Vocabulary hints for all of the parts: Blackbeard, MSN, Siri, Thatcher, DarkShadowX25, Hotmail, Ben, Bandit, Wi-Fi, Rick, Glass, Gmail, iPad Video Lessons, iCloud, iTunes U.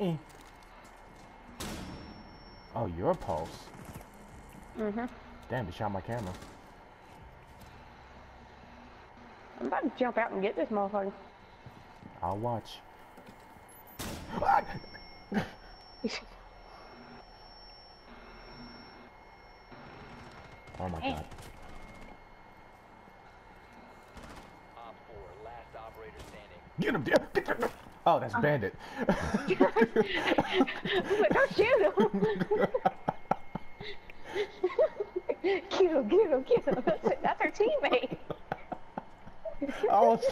Eh. Oh, your pulse. Mm-hmm. Damn, it shot my camera. I'm about to jump out and get this motherfucker. I'll watch. Oh my god. Get him, dude! Oh, that's Bandit. Don't shoot him! Kill him, kill him, kill him. That's our teammate. I was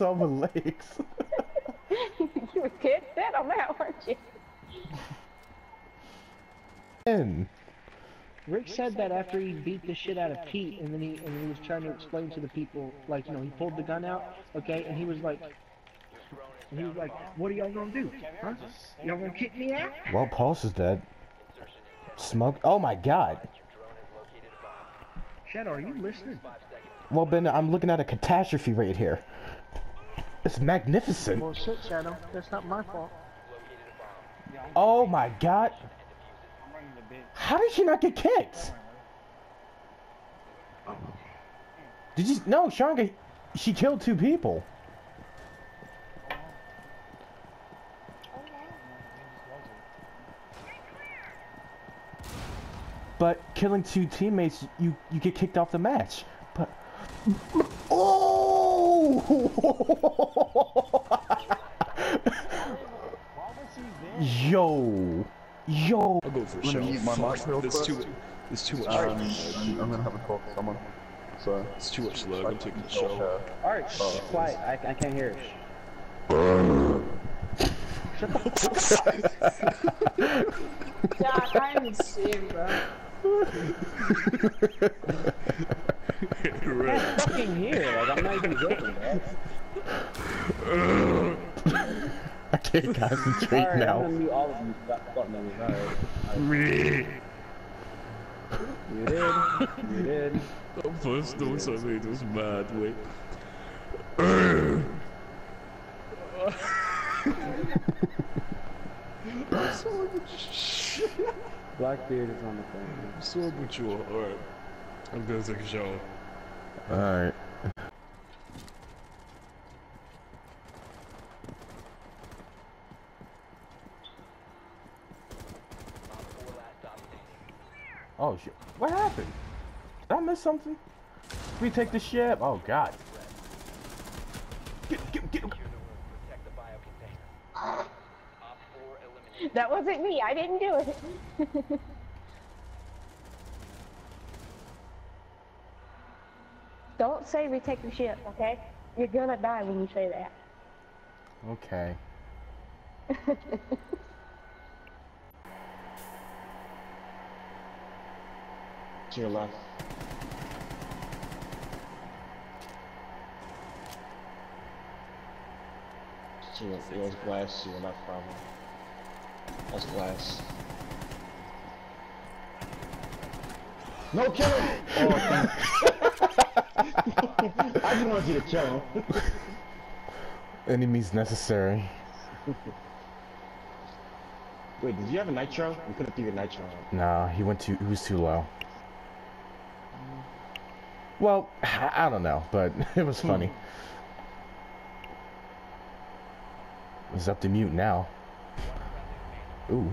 on my legs. You were dead set on that, weren't you? Ben. Rick said that after he beat the shit out of Pete, and then he was trying to explain to the people, like, you know, he pulled the gun out, okay, and he was like, what are y'all gonna do, huh? Y'all gonna kick me out? Well, Pulse is dead. Smoke. Oh my god. Shadow, are you listening? Well, Ben, I'm looking at a catastrophe right here. It's magnificent. Well, shit, Shadow, that's not my fault. Oh my god. How did she not get kicked? Did you? No, Shanga. She killed two people. But killing two teammates, you get kicked off the match. But oh! Yo. Yo! I'll go for a show. My mouse is too I'm gonna have a call for someone. So it's too much love. I'm taking the show. Alright, quiet. I can't hear it. Shut the fuck up. Yeah, I can't even see him, bro. I'm not fucking here. Like, I'm not even joking, bro. I can't concentrate now. I'm gonna mute all of you. Stop numbers. Alright. You did. I'm first doing something that was mad, wait. I'm sorry, but Blackbeard is on the phone. I'm sorry, but you are. Alright. I'm gonna take a shower. Alright. Oh shit, what happened? Did I miss something? We take the ship. Oh god. Get him. That wasn't me, I didn't do it. Don't say we take the ship, okay? You're gonna die when you say that. Okay. To your left. It was glass to your left, probably. That's glass. No kill him! I just wanted you to kill him. Enemies necessary. Wait, did you have a nitro? We couldn't do the nitro. Nah, he was too low. Well, I don't know, but it was funny. It's up to mute now. Ooh.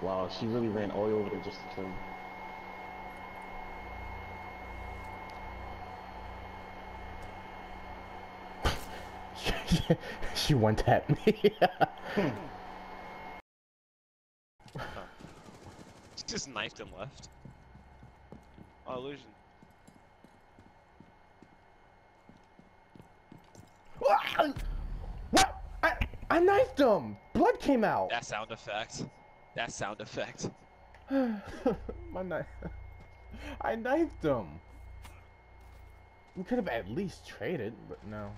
Wow, she really ran all over there just to kill me. She went at me. She just knifed him left. Oh, illusion. What? I knifed him! Blood came out! That sound effect. That sound effect. My knife. I knifed him! We could have at least traded, but no.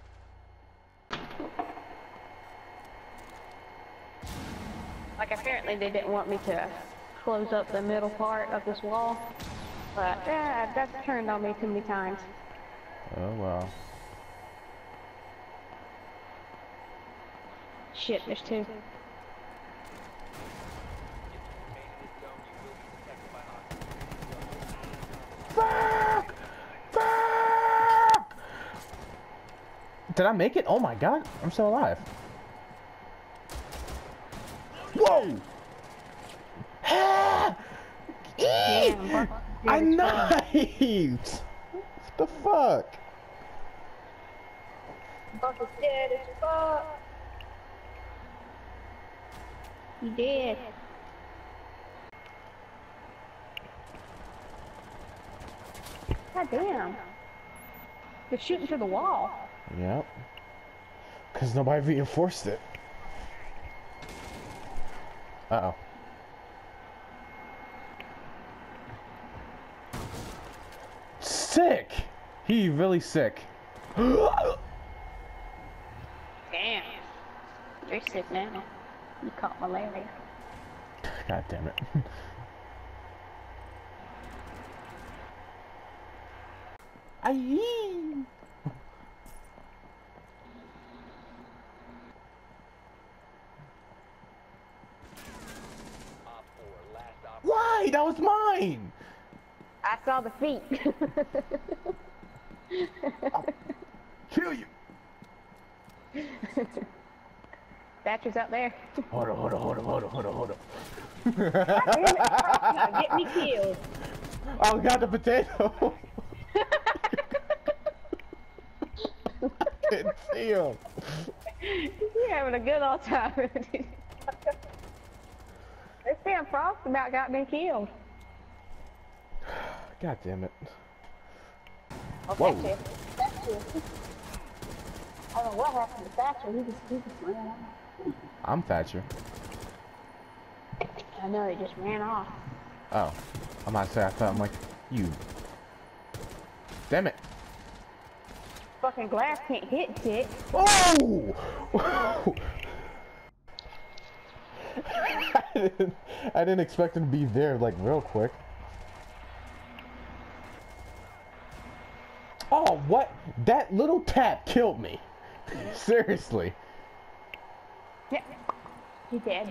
Like, apparently they didn't want me to close up the middle part of this wall. But yeah, that's turned on me too many times. Oh wow. Shit, there's two. Fuck! Fuck! Did I make it? Oh my god, I'm still alive. Whoa! Damn, I knifed! What the fuck? Buck is dead as fuck. He did. God damn. They're shooting through the wall. Yep. Because nobody reinforced it. Uh-oh. Sick! He really sick. Damn. You're sick now. You caught malaria. God damn it. Aye. Why? That was mine! I saw the feet. I'll kill you! Thatcher's out there. Hold on, hold on, hold on, hold on, hold on, hold on. Now get me killed. Oh, got the potato. I couldn't see him. You're having a good old time. This damn Frost about got me killed. God damn it. Oh, whoa. Thatcher. I don't know what happened to Thatcher. He just ran off. I'm Thatcher. I know, he just ran off. Oh. I'm not saying I thought, I'm like, you. Damn it. Fucking glass can't hit dick. Oh! I didn't expect him to be there, like, real quick. Oh, what? That little tap killed me. Seriously. Yep. He did.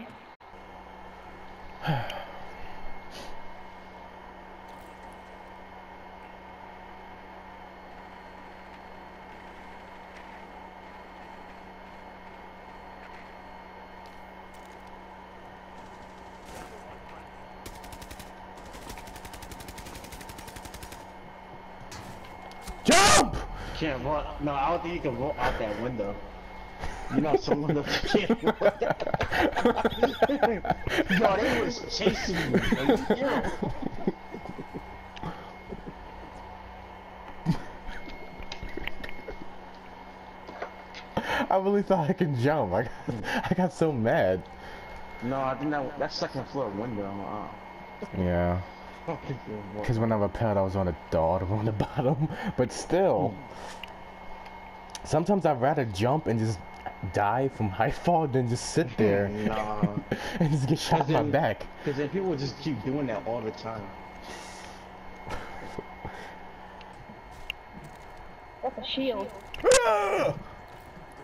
Can't run. No, I don't think you can roll out that window. You know, someone that can't roll out that window. Yo, they was chasing me. I really thought I could jump. I got so mad. No, I think that second floor window. Wow. Yeah. Because when I repelled, I was on a dot on the bottom, but still. Sometimes I'd rather jump and just die from high fall than just sit there and just get shot in my back. Because then people just keep doing that all the time. That's a shield.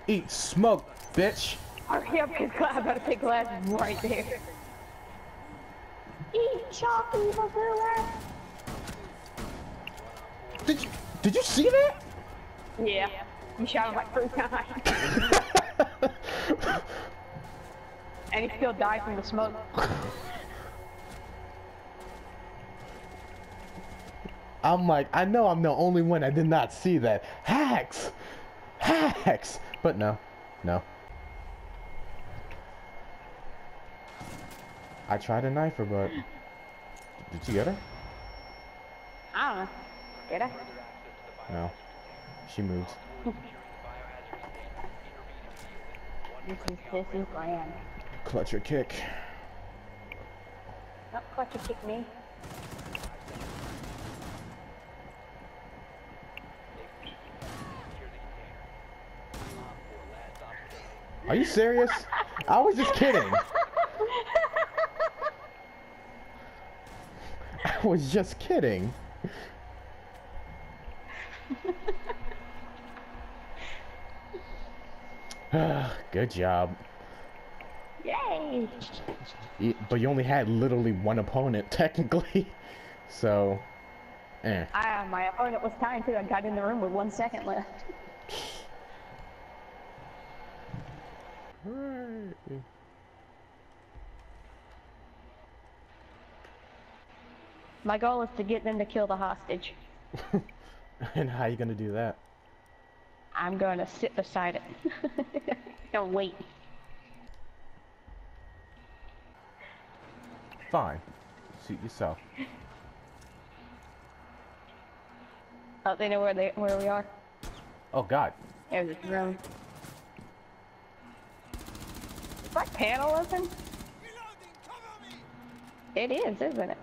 Eat smoke, bitch. Hurry up, because I better take glass right there. Eat chocolate, my girl. Did you see that? Yeah. You shot him like 3 times. And he still died from the smoke. I'm like, I know I'm the only one that did not see that. Hacks! Hacks! But no. No. I tried to knife her, but did you get her? I don't know. Did I? No. She moved. This is grand. Clutch or kick. Not clutch or kick me. Are you serious? I was just kidding. I was just kidding. Good job. fine. But you only had literally one opponent, technically. So, eh. My opponent was tired too. I got in the room with 1 second left. Right. My goal is to get them to kill the hostage. And how are you gonna do that? I'm gonna sit beside it and wait. Fine. Suit yourself. Oh, they know where we are. Oh God. There's a drone. Is that panel open? It is, isn't it?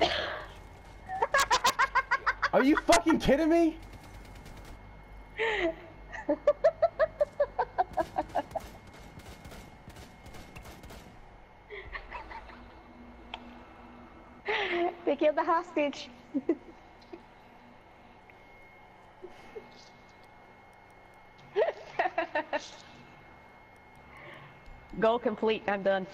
Yeah. Are you fucking kidding me? They killed the hostage. Goal complete. I'm done.